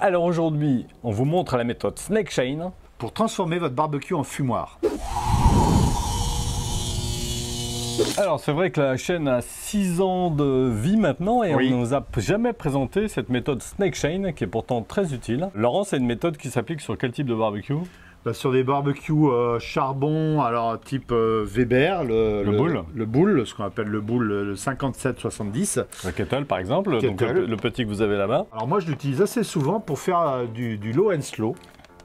Alors aujourd'hui, on vous montre la méthode Snake Chain pour transformer votre barbecue en fumoir. Alors c'est vrai que la chaîne a 6 ans de vie maintenant et oui, on ne nous a jamais présenté cette méthode Snake Chain qui est pourtant très utile. Laurent, c'est une méthode qui s'applique sur quel type de barbecue? Sur des barbecues charbon, alors type Weber, le boule, ce qu'on appelle le boule, le 57-70. Le kettle par exemple, kettle. Donc le petit que vous avez là-bas. Alors moi je l'utilise assez souvent pour faire du low and slow.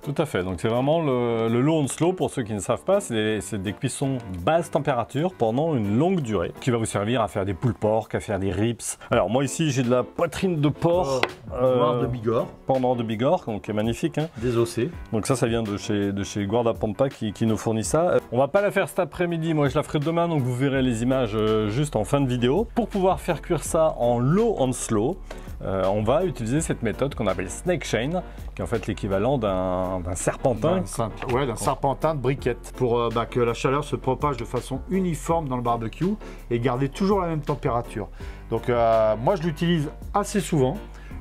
Tout à fait, donc c'est vraiment le low and slow pour ceux qui ne savent pas, c'est des cuissons basse température pendant une longue durée qui va vous servir à faire des pulled pork, à faire des rips. Alors moi ici j'ai de la poitrine de porc de Bigorre, pendant de Bigorre, donc qui est magnifique, hein. Désossé. Donc ça vient de chez Guardapampa qui nous fournit ça. On va pas la faire cet après-midi, moi je la ferai demain, donc vous verrez les images juste en fin de vidéo. Pour pouvoir faire cuire ça en low and slow, on va utiliser cette méthode qu'on appelle Snake Chain, qui est en fait l'équivalent d'un serpentin. Ouais, d'un serpentin de briquette, pour que la chaleur se propage de façon uniforme dans le barbecue et garder toujours la même température. Donc moi je l'utilise assez souvent.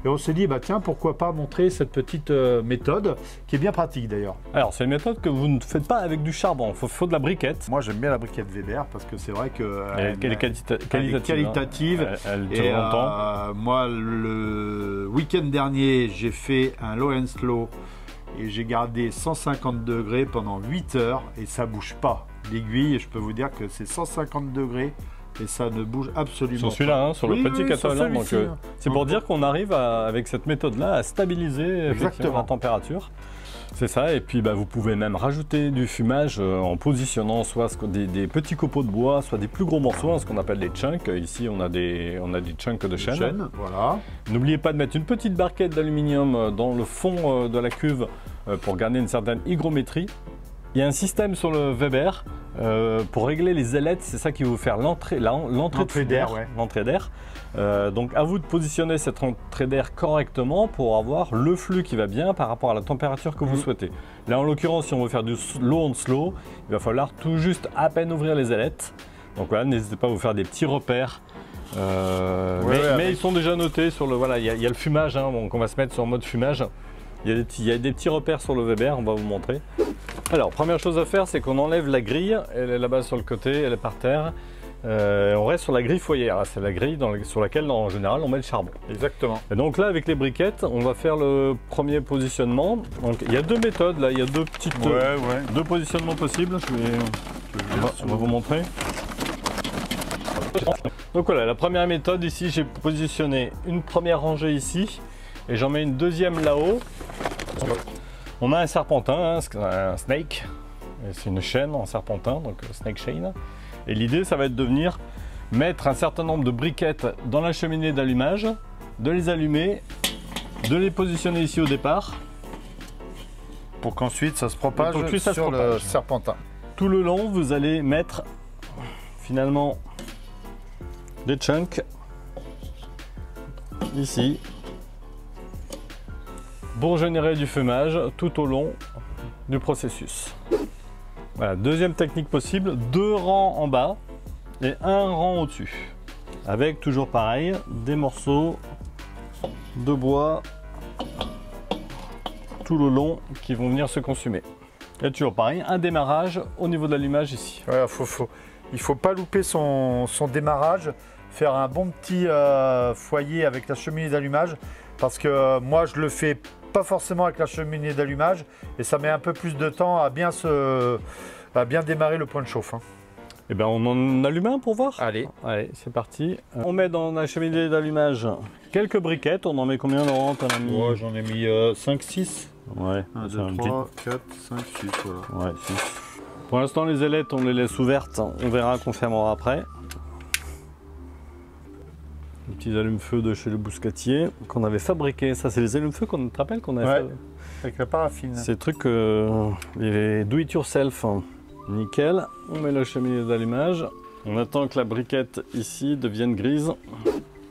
Et on s'est dit, bah tiens, pourquoi pas montrer cette petite méthode qui est bien pratique d'ailleurs. Alors, c'est une méthode que vous ne faites pas avec du charbon, il faut de la briquette. Moi, j'aime bien la briquette Weber parce que c'est vrai qu'elle est qualitative. Hein. Elle dure longtemps. Moi, le week-end dernier, j'ai fait un low and slow et j'ai gardé 150 degrés pendant 8 heures et ça bouge pas. L'aiguille, je peux vous dire que c'est 150 degrés. Et ça ne bouge absolument pas. Sur celui-là, hein, sur le petit catalan. C'est pour dire qu'on arrive avec cette méthode-là à stabiliser effectivement la température. C'est ça, et puis vous pouvez même rajouter du fumage en positionnant soit des petits copeaux de bois, soit des plus gros morceaux, ce qu'on appelle des chunks. Ici on a des chunks de chêne. Voilà. N'oubliez pas de mettre une petite barquette d'aluminium dans le fond de la cuve pour garder une certaine hygrométrie. Il y a un système sur le Weber pour régler les ailettes, c'est ça qui va vous faire l'entrée d'air. Donc à vous de positionner cette entrée d'air correctement pour avoir le flux qui va bien par rapport à la température que vous souhaitez. Là en l'occurrence, si on veut faire du low and slow, il va falloir tout juste à peine ouvrir les ailettes. Donc voilà, n'hésitez pas à vous faire des petits repères. Mais ils sont déjà notés sur le... Voilà, il y a le fumage, hein, donc on va se mettre sur mode fumage. Il y a des petits repères sur le Weber, on va vous montrer. Alors, première chose à faire, c'est qu'on enlève la grille. Elle est là-bas sur le côté, elle est par terre. On reste sur la grille fourrière. C'est la grille sur laquelle, en général, on met le charbon. Exactement. Et donc là, avec les briquettes, on va faire le premier positionnement. Donc, il y a deux méthodes, là. Il y a deux positionnements possibles. On va vous montrer. Donc voilà, la première méthode ici, j'ai positionné une première rangée ici. Et j'en mets une deuxième là-haut. On a un serpentin, un snake. C'est une chaîne en serpentin, donc Snake Chain. Et l'idée, ça va être de venir mettre un certain nombre de briquettes dans la cheminée d'allumage, de les allumer, de les positionner ici au départ. Pour qu'ensuite, ça se propage sur le serpentin. Tout le long, vous allez mettre finalement des chunks ici, pour générer du fumage tout au long du processus. Voilà, deuxième technique possible, deux rangs en bas et un rang au-dessus. Avec toujours pareil, des morceaux de bois tout le long qui vont venir se consumer. Et toujours pareil, un démarrage au niveau de l'allumage ici. Ouais, il faut pas louper son démarrage, faire un bon petit foyer avec la cheminée d'allumage, parce que moi je le fais pas forcément avec la cheminée d'allumage et ça met un peu plus de temps à bien démarrer le point de chauffe. Hein. Et bien on en allume un pour voir. Allez, c'est parti. On met dans la cheminée d'allumage quelques briquettes. On en met combien, Laurent? Moi j'en ai mis 5-6. Ouais, 1, 2, 3, 4, 5, 6. Voilà. Ouais, 6. Pour l'instant les ailettes on les laisse ouvertes, on verra qu'on fermera après. Les petits allumes-feu de chez le Bousquetier qu'on avait fabriqué. Ça, c'est les allumes-feu qu'on te rappelle qu'on avait fait avec la paraffine. Ces trucs, les do-it-yourself. Nickel. On met la cheminée d'allumage. On attend que la briquette ici devienne grise.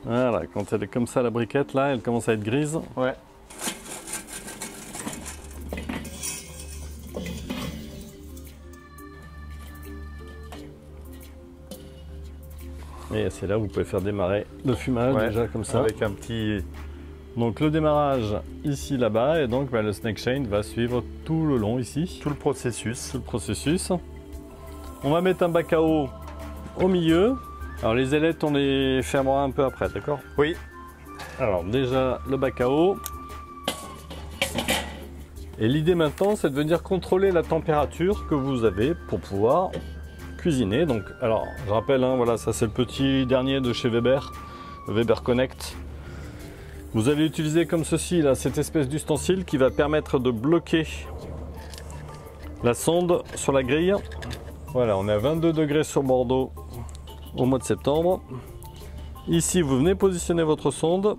Voilà, quand elle est comme ça, la briquette là, elle commence à être grise. Ouais. Et c'est là où vous pouvez faire démarrer le fumage déjà comme ça. Avec un petit Donc le démarrage ici, là-bas, et donc le Snake Chain va suivre tout le long ici. Tout le processus. Tout le processus. On va mettre un bac à eau au milieu. Alors les ailettes, on les fermera un peu après, d'accord? Oui. Alors déjà le bac à eau. Et l'idée maintenant, c'est de venir contrôler la température que vous avez pour pouvoir cuisiner. Donc, alors je rappelle, voilà, ça c'est le petit dernier de chez Weber, le Weber Connect. Vous allez utiliser comme ceci, là, cette espèce d'ustensile qui va permettre de bloquer la sonde sur la grille. Voilà, on est à 22 degrés sur Bordeaux au mois de septembre. Ici, vous venez positionner votre sonde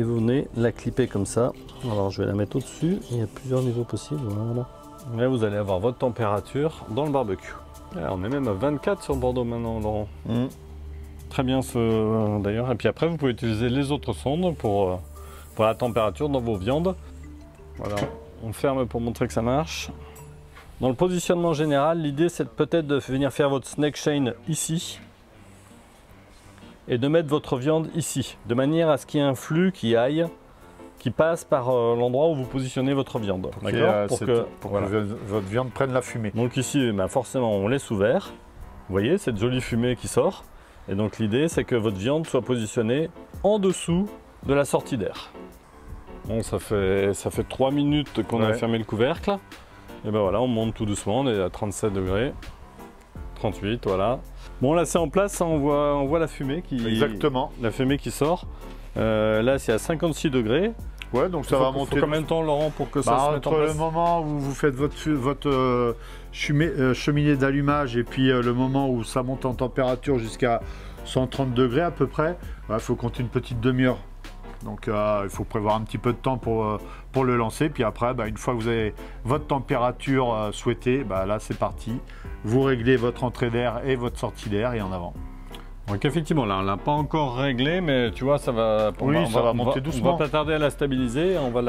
et vous venez la clipper comme ça. Alors, je vais la mettre au-dessus. Il y a plusieurs niveaux possibles. Voilà. Là, vous allez avoir votre température dans le barbecue. Là, on est même à 24 sur Bordeaux maintenant, Laurent. Mmh. Très bien d'ailleurs, et puis après vous pouvez utiliser les autres sondes pour la température dans vos viandes. Voilà, on ferme pour montrer que ça marche. Dans le positionnement général, l'idée c'est peut-être de venir faire votre Snake Chain ici et de mettre votre viande ici, de manière à ce qu'il y ait un flux qui passe par l'endroit où vous positionnez votre viande. D'accord, pour que votre viande prenne la fumée. Donc ici, forcément on laisse ouvert, vous voyez cette jolie fumée qui sort. Et donc l'idée, c'est que votre viande soit positionnée en dessous de la sortie d'air. Bon, ça fait 3 minutes qu'on a fermé le couvercle. Et ben voilà, on monte tout doucement, on est à 37 degrés, 38, voilà. Bon, là c'est en place, on voit la fumée qui... Exactement. La fumée qui sort. Là c'est à 56 degrés. Ouais, donc ça va monter. Combien de temps, Laurent, pour que ça se mette en place? Entre le moment où vous faites votre cheminée d'allumage et puis le moment où ça monte en température jusqu'à 130 degrés à peu près, il faut compter une petite demi-heure. Donc il faut prévoir un petit peu de temps pour le lancer. Puis après, une fois que vous avez votre température souhaitée, là c'est parti. Vous réglez votre entrée d'air et votre sortie d'air et en avant. Donc effectivement, là on ne l'a pas encore réglé, mais tu vois, ça va, ça va monter doucement. On ne va pas tarder à la stabiliser, on va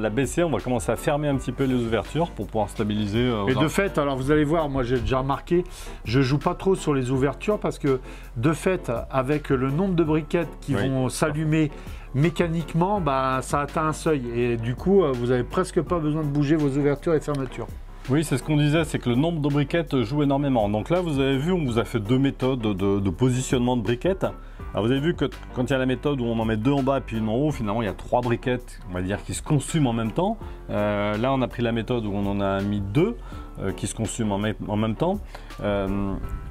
la baisser, on va commencer à fermer un petit peu les ouvertures pour pouvoir stabiliser. Et de fait, alors vous allez voir, moi j'ai déjà remarqué, je ne joue pas trop sur les ouvertures parce que de fait, avec le nombre de briquettes qui vont s'allumer mécaniquement, ça atteint un seuil et du coup, vous n'avez presque pas besoin de bouger vos ouvertures et fermetures. Oui, c'est ce qu'on disait, c'est que le nombre de briquettes joue énormément. Donc là, vous avez vu, on vous a fait deux méthodes de positionnement de briquettes. Alors vous avez vu que quand il y a la méthode où on en met deux en bas et puis une en haut, finalement, il y a 3 briquettes, on va dire, qui se consument en même temps. Là, on a pris la méthode où on en a mis 2 qui se consument en même temps.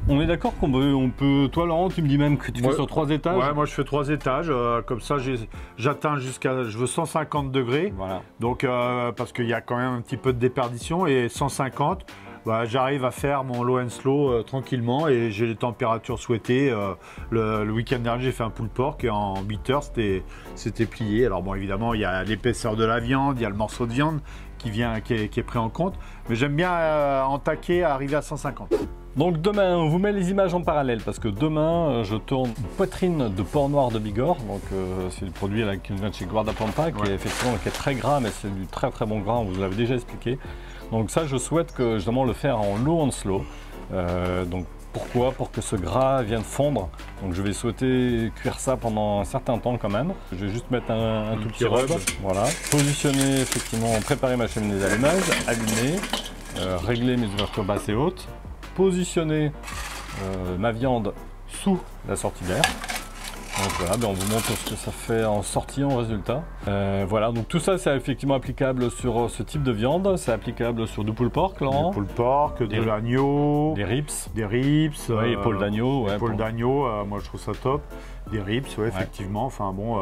On est d'accord qu'on peut... Toi, Laurent, tu me dis même que tu fais sur 3 étages. Ouais, moi je fais 3 étages. Comme ça, j'atteins jusqu'à... Je veux 150 degrés. Voilà. Donc, parce qu'il y a quand même un petit peu de déperdition. Et 150, j'arrive à faire mon low and slow tranquillement. Et j'ai les températures souhaitées. Le week-end dernier, j'ai fait un pulled pork. Et en 8 heures, c'était plié. Alors bon, évidemment, il y a l'épaisseur de la viande. Il y a le morceau de viande qui est pris en compte. Mais j'aime bien en taquer, arriver à 150. Donc demain, on vous met les images en parallèle parce que demain, je tourne une poitrine de porc noir de Bigorre. Donc c'est le produit qui vient de chez Guardapampa, qui est effectivement très gras, mais c'est du très très bon gras, on vous l'avait déjà expliqué. Donc ça, je souhaite que justement le faire en low and slow. Donc pourquoi? Pour que ce gras vienne fondre. Donc je vais souhaiter cuire ça pendant un certain temps quand même. Je vais juste mettre un tout petit rub. Voilà. Positionner effectivement, préparer ma cheminée d'allumage, allumer, régler mes ouvertures basses et hautes. Positionner ma viande sous la sortie d'air. Donc voilà, on vous montre ce que ça fait en sortie, en résultat. Voilà, donc tout ça c'est effectivement applicable sur ce type de viande. C'est applicable sur du pulled pork, Laurent. Du pulled pork, de l'agneau, des rips. Des rips. Oui, épaule d'agneau. Épaule d'agneau, moi je trouve ça top. Des rips, ouais, effectivement. Enfin bon,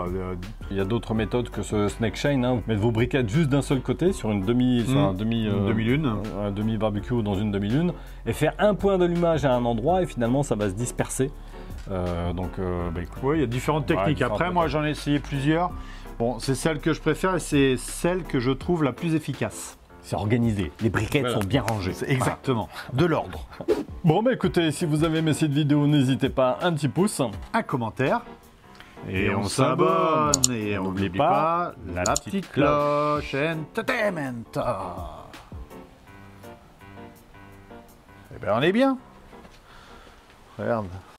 il y a d'autres méthodes que ce Snake Chain. Vous mettez vos briquettes juste d'un seul côté sur une demi-lune, un demi barbecue dans une demi-lune, et faire un point d'allumage à un endroit et finalement ça va se disperser. Il y a différentes techniques. Après, moi j'en ai essayé plusieurs. Bon, c'est celle que je préfère et c'est celle que je trouve la plus efficace. C'est organisé, les briquettes sont bien rangées. Exactement, de l'ordre. Bon écoutez, si vous avez aimé cette vidéo, n'hésitez pas, un petit pouce, un commentaire. Et on s'abonne. Et on n'oublie pas la petite cloche. Entertainment. Eh bien on est bien. Regarde.